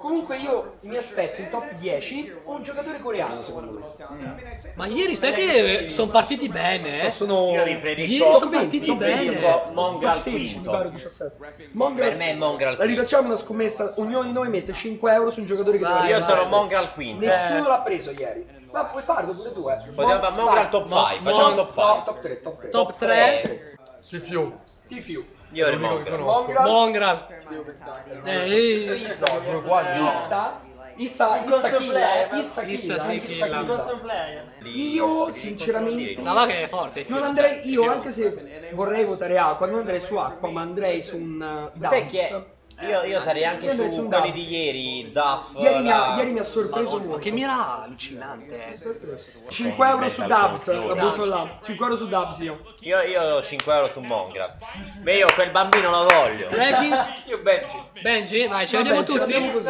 Comunque io mi aspetto in top 10 un giocatore coreano, secondo me. Ma ieri sai che sono partiti bene, eh? Ieri sono partiti bene. Mongra al quinto. Per me è Mongra al quinto. Rifacciamo una scommessa, ognuno di noi mette 5 euro su un giocatore che deve. Io sono Mongra al quinto. Nessuno l'ha preso ieri. Ma puoi farlo pure tu, eh. Facciamo Mongra al top 5. Facciamo top 5. Top 3. Tfiu. Io ero Mongra. Devo pensare. Io sinceramente non andrei, io anche se vorrei votare Aqua, non andrei su Aqua, ma andrei su un Dabs. Io sarei anche su quelli di ieri, Zaff. Ieri mi ha sorpreso molto. Che mira allucinante. 5 euro su Dabs, la butto là. 5 euro su Dabs io ho 5 euro su Mongra. Beh, io quel bambino lo voglio. Io Benji, vai, ce l'abbiamo tutti.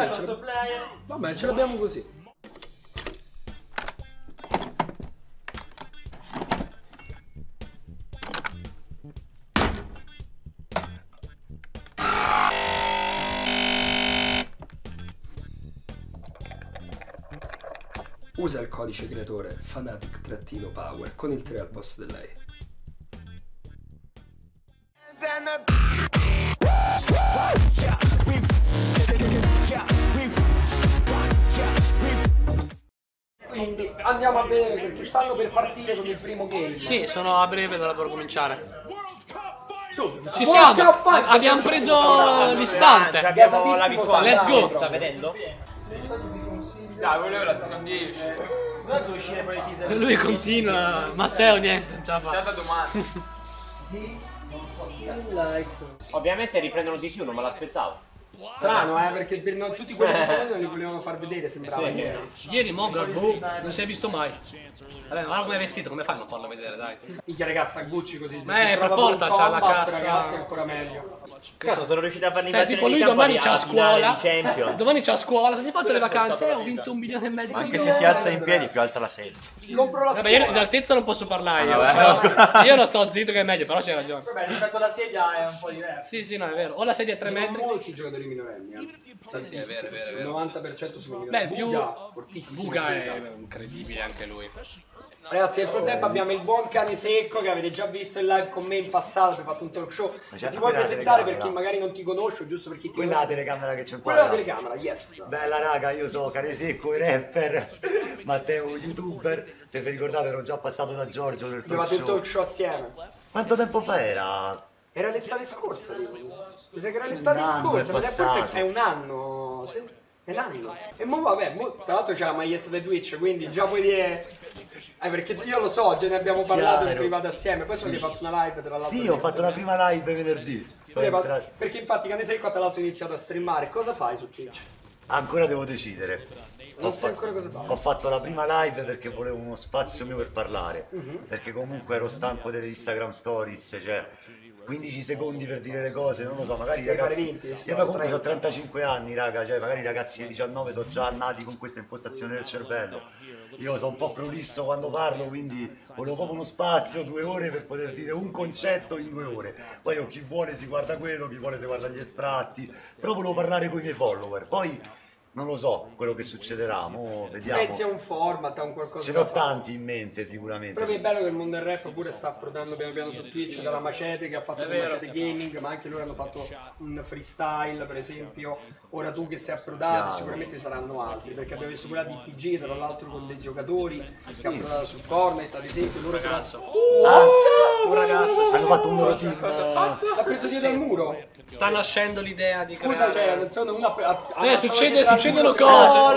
Vabbè, ce l'abbiamo così. Usa il codice creatore FANATIC-POWER con il 3 al posto dell'E. Quindi andiamo a vedere perché stanno per partire con il primo game. Sì, sono a breve da cominciare. Ci siamo, abbiamo preso l'istante. Abbiamo la vittoria. Let's go. Sta vedendo? Sì. Dai, volevo la season 10. Dove uscire poi di teaser? Lui continua, Matteo niente, non ce la fa. C'è da domani. Ovviamente riprendono di più, non me l'aspettavo. Strano, perché tutti quelli che non li volevano far vedere, sembrava. Ieri Mongra, boh, non si è visto mai. Vabbè, guarda come è vestito, come fai a non farlo vedere, dai. Minchia ragazzi, a Gucci così. Per forza c'ha la cassa. Ragazzi, ancora meglio. Cazzo, sono riuscito a farne tipo lui domani c'ha scuola. Domani c'ha scuola, così ho fatto le vacanze e ho vinto 1,5 milioni. Anche se si alza in piedi, più alta la sedia. Vabbè, io in altezza non posso parlare. Io non sto zitto, che è meglio, però c'è ragione. Vabbè, rispetto alla sedia è un po' diverso. Sì, no, è vero. O la sedia è 3 metri. Sono molti giocatori minorenni. Sì, è vero. 90% sono minorenni. Beh, più fortissimo. Buga è incredibile anche lui. Ragazzi, nel frattempo abbiamo il buon Cane Secco che avete già visto in live con me in passato, che ha fatto un talk show. Se ti vuoi presentare per chi magari non ti conosce, giusto per chi ti conosce. Quella telecamera che c'è qua. Quella telecamera, yes. Bella raga, io sono Cane Secco, il rapper, Matteo, youtuber. Se vi ricordate ero già passato da Giorgio nel talk show. Abbiamo fatto il talk show assieme. Quanto tempo fa era? Era l'estate scorsa. Mi sa che era l'estate scorsa, forse è un anno. Sì. È un anno. E mo vabbè, tra l'altro c'è la maglietta di Twitch, quindi già puoi dire. Perché io lo so, già ne abbiamo parlato in privato assieme, poi sono fatto una live tra l'altro. Sì, ho fatto la prima live venerdì. Perché infatti Cane Secco tra l'altro ho iniziato a streamare. Cosa fai su Twitch? Ancora devo decidere. Non so ancora cosa fare. Ho fatto la prima live perché volevo uno spazio mio per parlare. Perché comunque ero stanco delle Instagram Stories, cioè 15 secondi per dire le cose, non lo so, magari i ragazzi. Io comunque ho 35 anni, raga, cioè magari i ragazzi di 19 sono già nati con questa impostazione del cervello. Io sono un po' prolisso quando parlo, quindi volevo proprio uno spazio, 2 ore per poter dire un concetto in 2 ore. Poi io, chi vuole si guarda quello, chi vuole si guarda gli estratti, però volevo parlare con i miei follower. Poi non lo so quello che succederà, mo vediamo. Pensi a un format, a un qualcosa. Ce n'ho tanti in mente sicuramente. Però è bello che il mondo del rap pure sta approdando piano piano su Twitch, dalla Macete che ha fatto Macete Gaming, ma anche loro hanno fatto un freestyle per esempio. Ora tu che sei approdato, sicuramente saranno altri, perché abbiamo visto quella di PG tra l'altro con dei giocatori che ha approdato sul Fortnite ad esempio. Loro un ragazzo hanno fatto un loro team. L'ha preso dietro al muro. Sta nascendo l'idea di creare. Scusa, cioè, non sono una. Succedono cose. Oh,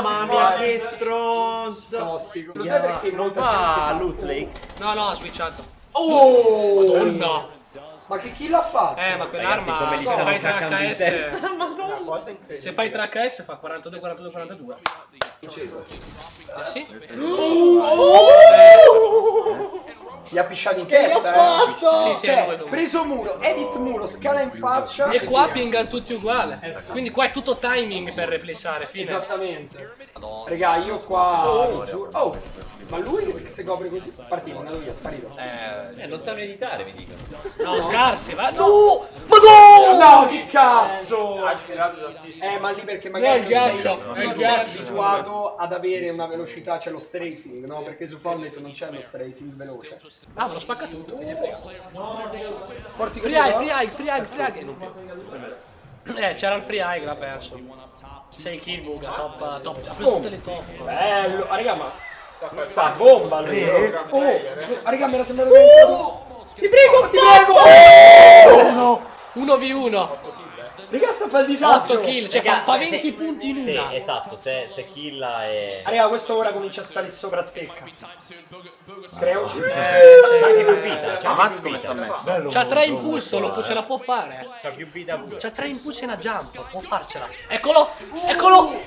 mamma mia, che stronzo. Tossico. Lo sai perché non fa Loot Lake? No, ha switchato. Oh, no. Ma che chi l'ha fatto? Ma quell'arma come li stanno attaccando in testa. Madonna. Se fai 3HS fa 42, 42, 42. Ah sì? Gli ha pisciato in testa. Cioè, preso muro, edit muro, scala in faccia. E qua pingan tutti uguale. Quindi qua è tutto timing per repliciare. Esattamente. Raga, io qua. Oh, ma lui che si copre così? Partito, andato via, sparito. Non sanno editare, mi dicono. No, scarsi, va. No! Ma no! No, che cazzo! Ha girato tantissimo. Ma lì perché magari sei abituato ad avere una velocità, c'è lo strafing, no? Perché su Fortnite non c'è lo strafing veloce. Ah, me lo spacca tutto, che gli frega. Free high, free high, free high, free high. C'era il free high che l'ha perso. 6 kill buga, top, ha preso tutte le top. Bello, raga, ma sta bomba lì. Raga, mi era sembrato ti prego. 1v1. Raga, sta fa il disastro. 8 kill, cioè fa 20 punti in una. Sì, esatto, se killa è... Raga, questo ora comincia a salire sopra stecca. Creo. C'ha anche più vita. Ammazza come sta messo. C'ha 3 in pulso, ce la può fare. C'ha più vita. C'ha 3 in pulso e una jump, può farcela. Eccolo, eccolo.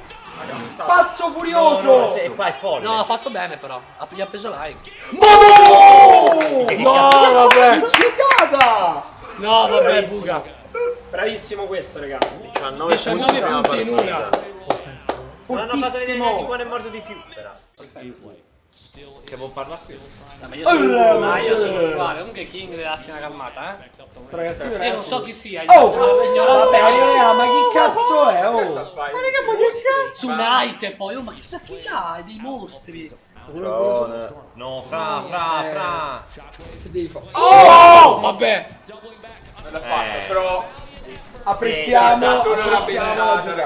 Pazzo furioso! E qua è folle. No, ha fatto bene però. Gli ha preso like. No, vabbè. No, vabbè, buga. Bravissimo questo, raga. 19 punti in una. Non hanno fatto vedere di quale è morto di più. Che vuol parlare più? Ma io sono uguale. Comunque King deve darsi una calmata, eh. Io non so chi sia. Ma chi cazzo è? Ma raga, ma che cazzo? Su Night poi. Ma che sta chi là? Dei mostri. No, fra. Che devi fare? Oh, vabbè. Non l'ha fatto, però... Apprezziamo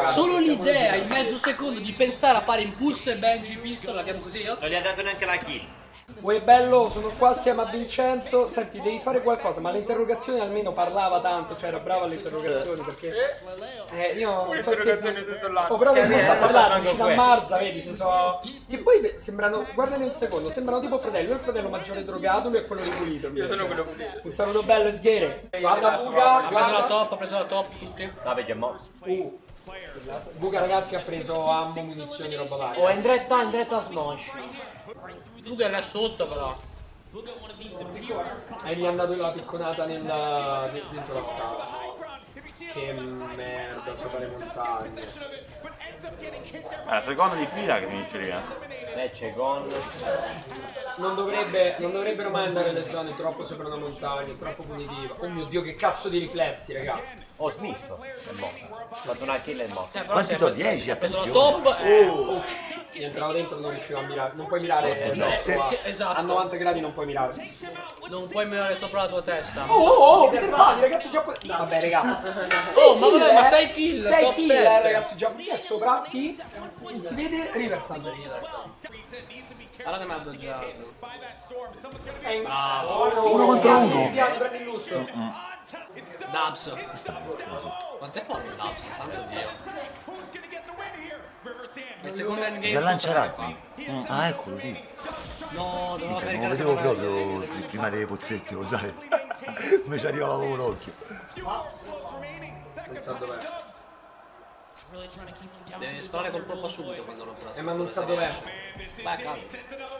solo l'idea in mezzo secondo di pensare a fare impulso e Benji Pistol la chiamo così. Non gli ha dato neanche la kill. Uè bello, sono qua, siamo a Vincenzo. Senti, devi fare qualcosa, ma l'interrogazione almeno parlava tanto, cioè era brava l'interrogazione perché... io non so che... Ho proprio visto a parlare vicino a Marza, vedi, se so... Che poi sembrano, guardami un secondo, sembrano tipo fratello, lui è il fratello maggiore drogato, lui è quello ripulito. Io sono quello pulito. Un saluto bello e sghere. Guarda Buga, ha preso la top, tutti. Ah, perché è morto. Buga ragazzi ha preso ammo, munizioni, roba varia. Oh, in diretta smash. Buga era sotto però. E gli è andato la picconata dentro la scala. Che merda, sopra le montagne. È la seconda di fila che finisce lì. C'è gol. Non dovrebbero mai andare le zone troppo sopra una montagna, troppo punitiva. Oh mio dio, che cazzo di riflessi, raga. Oh, sniff, è morto. Fatto una kill e è morto. Quanti sono? 10, attenzione. Entravo dentro, non riuscivo a mirare. Non puoi mirare. Esatto. A 90 gradi non puoi mirare. Non puoi mirare sopra la tua testa. Che pali, ragazzi, già... Vabbè, raga. Ma 6 kill. 6 kill, ragazzi, già lì è sopra chi? Non si vede riversando. Allora che mi ha doggiato. Bravo. 1 contro 1. Dabs. Quanto è forte Dabs? Santo Dio. Per lanciaracqui? Ah, eccolo, sì. No, dovevo fare il cazzo. Non lo vedevo proprio prima delle pozzette, lo sai. Come ci arrivava con l'occhio. Pensando bene. Deve sparare col proprio subito quando lo prendo. Ma non sa dov'è. Vai, calma.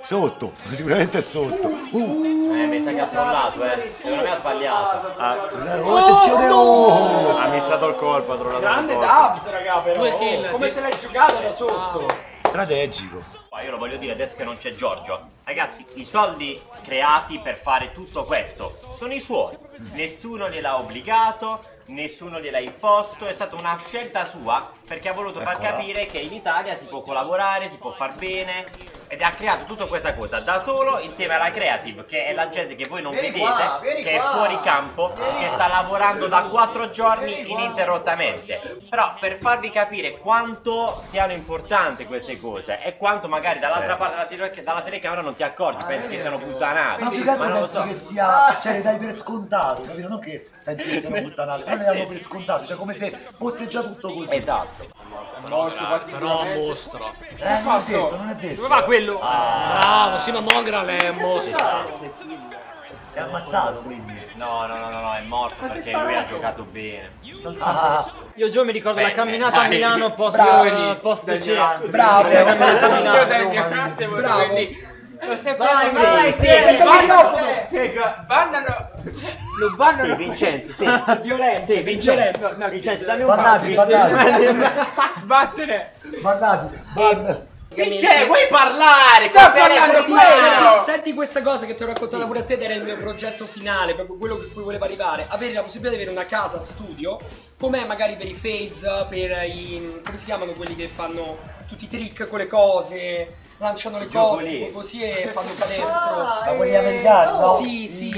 Sotto, sicuramente è sotto. Mi sa che ha trollato, Non mi ha sbagliato. Attenzione, ha missato il colpo, ha trollato. Grande Dabs, raga, però. Come se l'hai giocata da sotto? Strategico. Ma io lo voglio dire adesso che non c'è Giorgio. Ragazzi, i soldi creati per fare tutto questo sono i suoi. Nessuno gliel'ha obbligato. Nessuno gliel'ha imposto, è stata una scelta sua perché ha voluto far capire che in Italia si può collaborare, si può far bene ed ha creato tutta questa cosa da solo insieme alla Creative, che è la gente che voi non vedete, che è fuori campo, che sta lavorando da 4 giorni ininterrottamente. Però per farvi capire quanto siano importanti queste cose e quanto magari dall'altra parte dalla telecamera non ti accorgi, pensi che siano puttanate. Ma più che altro penso che sia, cioè le dai per scontato, capito? Non che pensi che siano puttanate, non le danno per scontato, cioè come se fosse già tutto così. Esatto. Però è un mostro. Non è detto. Dove va quello? Bravo, sì, ma Mongra è un mostro. Si è ammazzato quindi. No, è morto perché lui ha giocato bene. Io Gio mi ricordo la camminata a Milano post CEA. Bravo, la camminata a Milano. Bravo. Lo bannano Vincenzo, sì. Violenza. Sì, Vincenzo. No, Vincenzo, dammi un po'. Battete. Cioè, vuoi parlare? Sto parlando di quello. Senti questa cosa che ti ho raccontato pure a te, ed era il mio progetto finale, proprio quello che cui volevo arrivare. Avere la possibilità di avere una casa studio, com'è magari per i fades, per i... come si chiamano quelli che fanno tutti i trick con le cose, lanciano le cose così e fanno il canestro. Ma vogliamo andare, no? Sì, sì.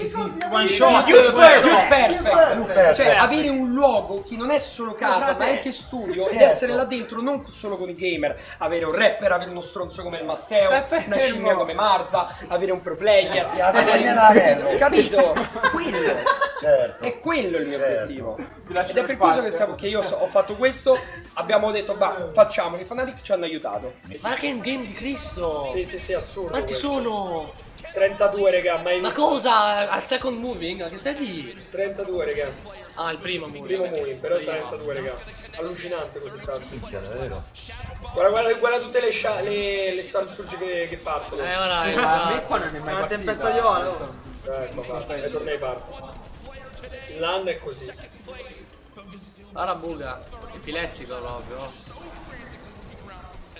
One shot. Perfetto. Cioè, avere un luogo che non è solo casa, ma anche studio, ed essere là dentro non solo con i gamer, avere un rapper, avere uno stronzo come il Matteo, una scimmia come Marza, avere un pro player, capito? Quello è quello il mio obiettivo, ed è per questo che stavo, che io ho fatto questo, abbiamo detto va, facciamolo, i Fnatic ci hanno aiutato. Ma che è un game di Cristo! Sì, sì, sì, assurdo. Quanti sono? 32, raga, mai visto. Ma cosa? Al second moving? Che stai lì? 32, raga. Ah, il primo moving. Il primo moving, però 32, raga. Allucinante così tanto. Guarda, guarda, guarda tutte le stormsurge che partono. Ora, a me qua non è mai partita. Una tempesta di oro. Papà, le tornei partono. L'anda è così. Arabuga, epilettico proprio.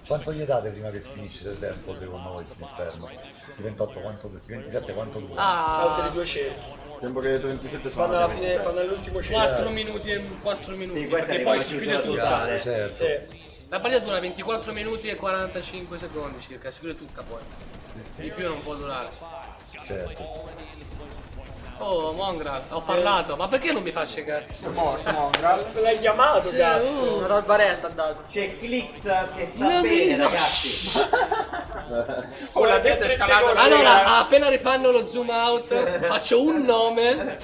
Quanto gli date prima che finisce il tempo secondo voi? Inferno? 28, quanto? 27, quanto dura? Ah, altri due cerchi. Tempo che 27 sono. Quando alla fine, quando all'ultimo cerchio. 4 minuti e 4 minuti. Perché poi si chiude tutta. Certo. Sì. La partita dura 24 minuti e 45 secondi circa, si chiude tutta poi. Sì. Di più non può durare. Certo. Oh, Mongra, ho parlato, ma perché non mi faccio i cazzo? È morto, Mongra. L'hai chiamato, cazzo. Una robaretta ha dato. C'è Klix che sta bene, ragazzi. Oh, l'ha detto è scalato. Allora, appena rifanno lo zoom out, faccio un nome.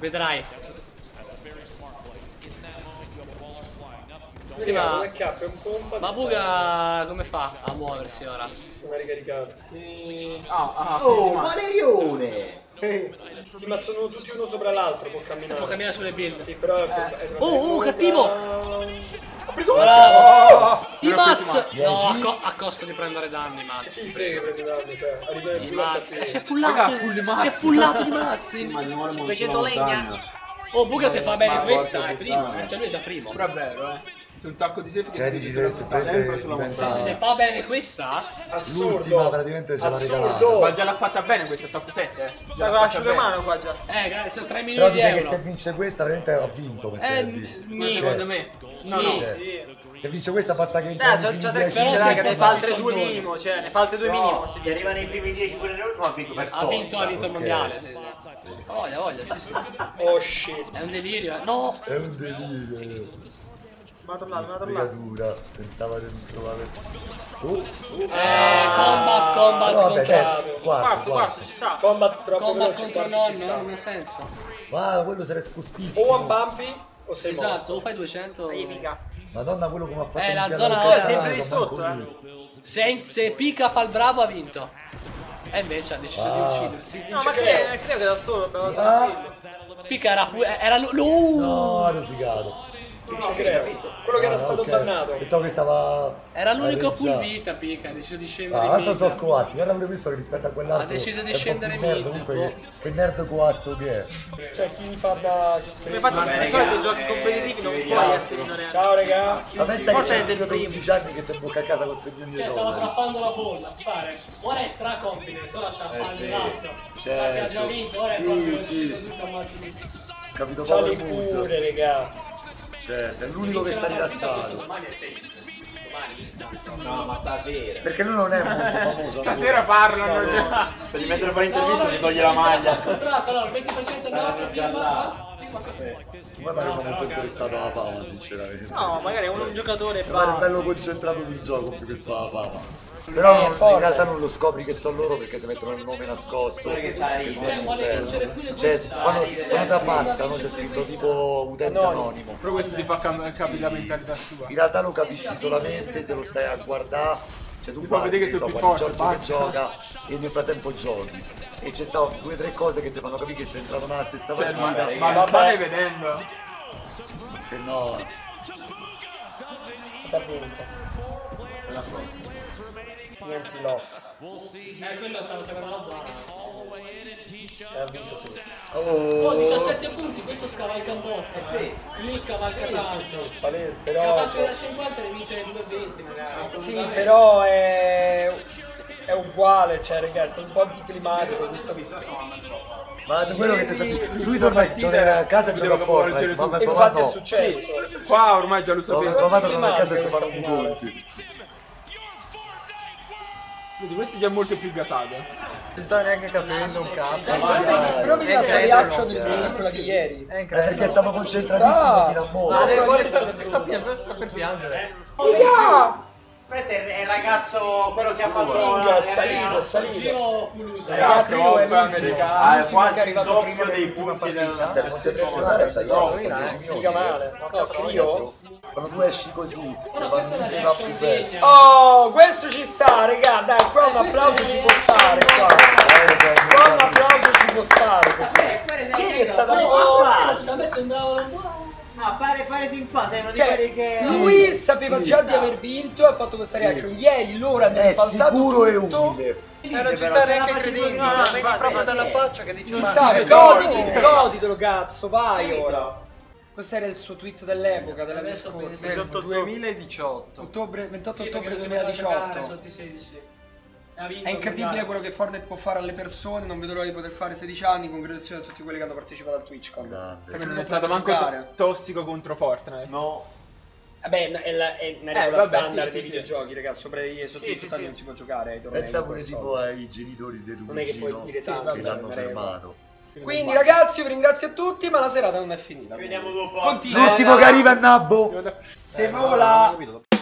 Vedrai. Sì, ma Buga come fa a muoversi ora? Come ricaricato? Oh, Valerione! Sì, ma sono tutti uno sopra l'altro, può camminare. Può camminare sulle build. Sì, però è oh, cattivo! Ho preso un bravo! I Maz! No, a costo di prendere danni, Maz. Sì, frega, prendi danni, cioè. I Maz. Si è fullato! Si è fullato di Maz! Invece legna! Oh, Buga se fa bene questa, è primo. Cioè lui è già primo. Però è vero, un sacco di safety. Cioè, dici se prende sulla montagna. Se fa bene questa, assurdo. Praticamente già assurdo. Ma già l'ha fatta bene questa top 7. Sta con l'asciugamano qua già. Sono 3 milioni di euro. Però dice che se vince questa veramente ha vinto questa. Secondo me. No, no. Se vince questa basta che vince. Sono già 3 milioni, raga, ne fa altre 2 minimo, cioè ne fa altre 2 minimo. Se arriva nei primi 10 pure l'ultimo ha vinto per forza. Ha vinto il mondiale. Voglia, voglia. Oh shit. È un delirio. No. È un delirio. Ma tornato. Pensavo di trovare. Combat no, contro quarto ci sta. Combat troppo veloce, contro nonno, non ha senso. Wow, quello sarà scostissimo. O un Bambi o sei morto. Esatto, o fai 200. Mica. Madonna, quello come ha fatto. La zona è sempre lì sotto, Se Pika fa il bravo ha vinto. E invece ha deciso di uccidersi. No, ma credo che da solo Pika era lui. No, rosicato. Non ci credo. Quello che era stato dannato. Pensavo che stava. Era l'unico full vita, Pika, ha deciso di scendere in vita. L'altro sono coatti, guarda pure questo che rispetto a quell'altro. Ha deciso di scendere in vita. Comunque, che nerd coatto che è. Cioè chi fa da. Come fate di solito giochi competitivi non puoi essere minorenne. Ciao raga. Ma pensa che c'è un figlio di 11 anni che ti blocca a casa con 3 milioni di euro. Stavo trappando la bolla, pare. Ora è straconfident, ora sta fallendo l'altro. Cioè. Ha già vinto, ora è proprio. Sì. Capito proprio pure, raga. Cioè, è l'unico che sta rilassato. No, ma davvero. Perché lui non è molto famoso. Stasera parlano. Se gli mettono a fare intervista si toglie la maglia. Il contratto, allora, il 20% è nostro, prima mi ero molto interessato alla fama, sinceramente. No, magari è uno giocatore e basta. Ma è bello concentrato sul gioco più che sulla fama. Però in realtà non lo scopri che sono loro perché si mettono il nome nascosto. Cioè, quando ti ammazzano c'è scritto tipo utente anonimo. Però questo ti fa capire la mentalità sua. In realtà lo capisci solamente se lo stai a guardare. Cioè tu guardi che so, Giorgio che gioca e nel frattempo giochi. E c'è stato 2 o 3 cose che ti fanno capire che sei entrato nella stessa partita. Ma lo stai vedendo? Se no. T'ha vinto. niente lof. Quello stavo seguendo la zona. Ha vinto tutto. Oh, 17 punti, questo scavalca un po'. Lui scavalca tanto. Palese, però. Faccio da 50 e vince il 220 magari. Sì, però è uguale, cioè raga, è un po' anticlimatico questa vittoria. Ma quello che ti sa dire, lui torna a casa e gioca a Fortnite, ma per provato è successo. Qua ormai già lo sapevo. Ho provato a tornare a casa e si fanno i punti. Quindi questo è già molto più gasato. Non sto neanche capendo un cazzo. Però mi dà la reaction rispetto a quella di ieri. È perché stavo concentratissimo fino a morire. Ma sta per piangere. Questo è il ragazzo, quello che ha fatto la salita, salito. Ragazzo, è quasi arrivato prima dei punti della Crio. Quando tu esci così, oh, questo ci sta, regà, dai, qua un applauso ci può stare, qua un applauso ci può stare così. Ieri è stata buona. No, pare timpato, non cioè, che... Lui sapeva già di aver vinto e ha fatto questa reaction. Ieri l'ora di faltato tutto. È sicuro e umile. Non ci sta neanche credendo, no, vedi proprio dalla faccia che dice... Ci sta, goditelo cazzo, vai ora. Questo era il suo tweet dell'epoca, della mia scorsa. 2018. 28 ottobre 2018. È incredibile quello che Fortnite può fare alle persone, non vedo l'ora di poter fare 16 anni, congratulazioni a tutti quelli che hanno partecipato al TwitchCon. Perché non è stato manco tossico contro Fortnite. No. Vabbè, è una regola standard dei videogiochi, ragazzi, sopra i 70 non si può giocare ai tornei. Pensa pure tipo ai genitori dei tuoi cugino che l'hanno fermato. Quindi ragazzi, vi ringrazio a tutti, ma la serata non è finita. Vediamo dopo. L'ultimo che arriva è Nabbo. Se vola...